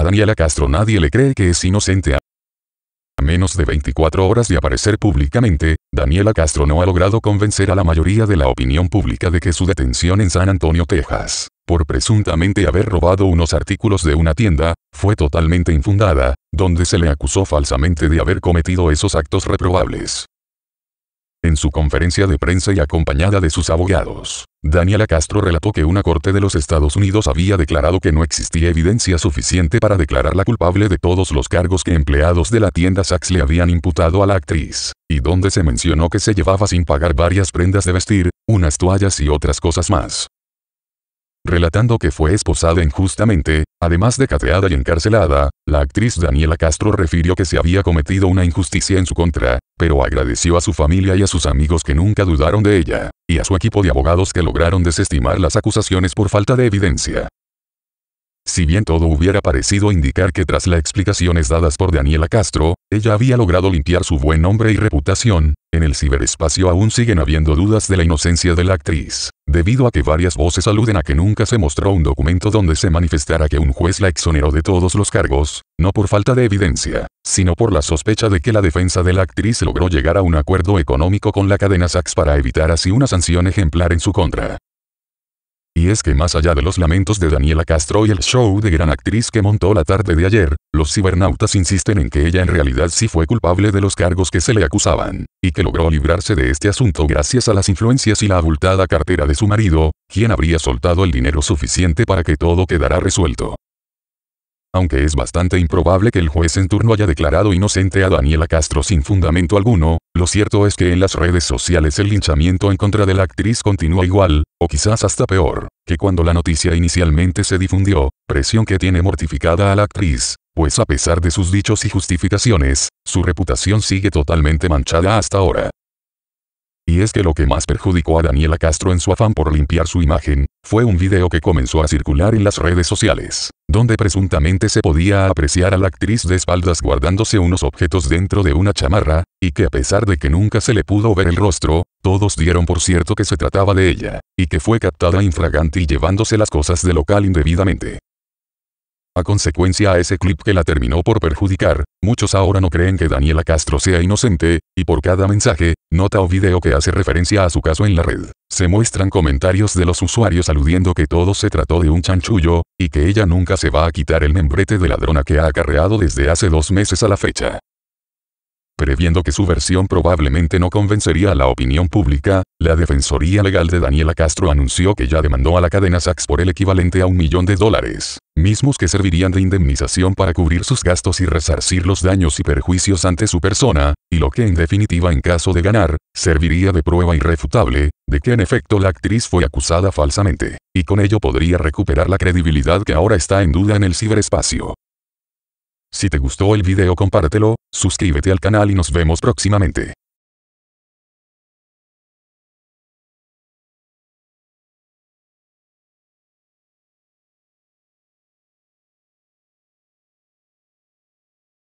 A Daniela Castro nadie le cree que es inocente. A menos de 24 horas de aparecer públicamente, Daniela Castro no ha logrado convencer a la mayoría de la opinión pública de que su detención en San Antonio, Texas, por presuntamente haber robado unos artículos de una tienda, fue totalmente infundada, donde se le acusó falsamente de haber cometido esos actos reprobables. En su conferencia de prensa y acompañada de sus abogados, Daniela Castro relató que una corte de los Estados Unidos había declarado que no existía evidencia suficiente para declararla culpable de todos los cargos que empleados de la tienda Saks le habían imputado a la actriz, y donde se mencionó que se llevaba sin pagar varias prendas de vestir, unas toallas y otras cosas más. Relatando que fue esposada injustamente, además de cateada y encarcelada, la actriz Daniela Castro refirió que se había cometido una injusticia en su contra, pero agradeció a su familia y a sus amigos que nunca dudaron de ella, y a su equipo de abogados que lograron desestimar las acusaciones por falta de evidencia. Si bien todo hubiera parecido indicar que tras las explicaciones dadas por Daniela Castro, ella había logrado limpiar su buen nombre y reputación, en el ciberespacio aún siguen habiendo dudas de la inocencia de la actriz, debido a que varias voces aluden a que nunca se mostró un documento donde se manifestara que un juez la exoneró de todos los cargos, no por falta de evidencia, sino por la sospecha de que la defensa de la actriz logró llegar a un acuerdo económico con la cadena Saks para evitar así una sanción ejemplar en su contra. Y es que más allá de los lamentos de Daniela Castro y el show de gran actriz que montó la tarde de ayer, los cibernautas insisten en que ella en realidad sí fue culpable de los cargos que se le acusaban, y que logró librarse de este asunto gracias a las influencias y la abultada cartera de su marido, quien habría soltado el dinero suficiente para que todo quedara resuelto. Aunque es bastante improbable que el juez en turno haya declarado inocente a Daniela Castro sin fundamento alguno, lo cierto es que en las redes sociales el linchamiento en contra de la actriz continúa igual, o quizás hasta peor, que cuando la noticia inicialmente se difundió, presión que tiene mortificada a la actriz, pues a pesar de sus dichos y justificaciones, su reputación sigue totalmente manchada hasta ahora. Y es que lo que más perjudicó a Daniela Castro en su afán por limpiar su imagen, fue un video que comenzó a circular en las redes sociales, donde presuntamente se podía apreciar a la actriz de espaldas guardándose unos objetos dentro de una chamarra, y que a pesar de que nunca se le pudo ver el rostro, todos dieron por cierto que se trataba de ella, y que fue captada infragante y llevándose las cosas del local indebidamente. A consecuencia a ese clip que la terminó por perjudicar, muchos ahora no creen que Daniela Castro sea inocente, y por cada mensaje, nota o video que hace referencia a su caso en la red, se muestran comentarios de los usuarios aludiendo que todo se trató de un chanchullo, y que ella nunca se va a quitar el membrete de ladrona que ha acarreado desde hace 2 meses a la fecha. Previendo que su versión probablemente no convencería a la opinión pública, la Defensoría Legal de Daniela Castro anunció que ya demandó a la cadena Saks por el equivalente a $1 millón, mismos que servirían de indemnización para cubrir sus gastos y resarcir los daños y perjuicios ante su persona, y lo que en definitiva en caso de ganar, serviría de prueba irrefutable, de que en efecto la actriz fue acusada falsamente, y con ello podría recuperar la credibilidad que ahora está en duda en el ciberespacio. Si te gustó el video, compártelo, suscríbete al canal y nos vemos próximamente.